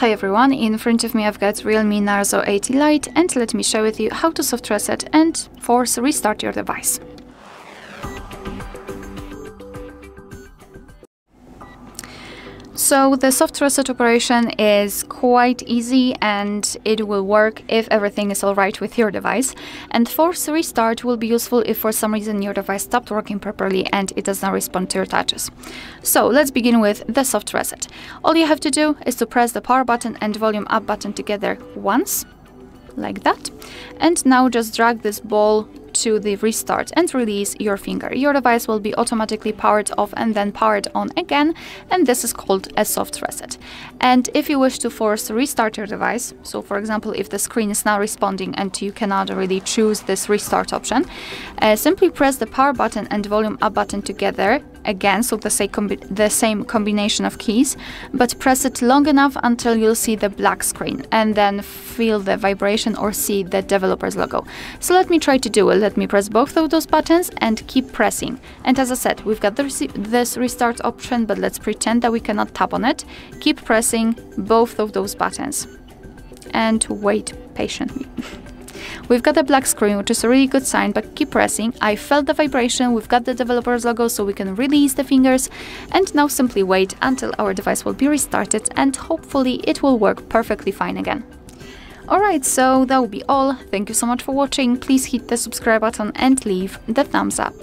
Hi everyone, in front of me I've got Realme Narzo 80 Lite and let me share with you how to soft reset and force restart your device. So the soft reset operation is quite easy and it will work if everything is alright with your device. And force restart will be useful if for some reason your device stopped working properly and it does not respond to your touches. So let's begin with the soft reset. All you have to do is to press the power button and volume up button together once, like that. And now just drag this ball to the restart and release your finger. Your device will be automatically powered off and then powered on again, and this is called a soft reset. And if you wish to force restart your device, so for example if the screen is not responding and you cannot really choose this restart option, simply press the power button and volume up button together again, so the same combination of keys, but press it long enough until you'll see the black screen and then feel the vibration or see the developer's logo. So let me try to do it. Let me press both of those buttons and keep pressing. And as I said, we've got this restart option, but let's pretend that we cannot tap on it. Keep pressing both of those buttons and wait patiently. We've got a black screen, which is a really good sign, but keep pressing. I felt the vibration, we've got the developer's logo, so we can release the fingers. And now simply wait until our device will be restarted and hopefully it will work perfectly fine again. Alright, so that will be all. Thank you so much for watching. Please hit the subscribe button and leave the thumbs up.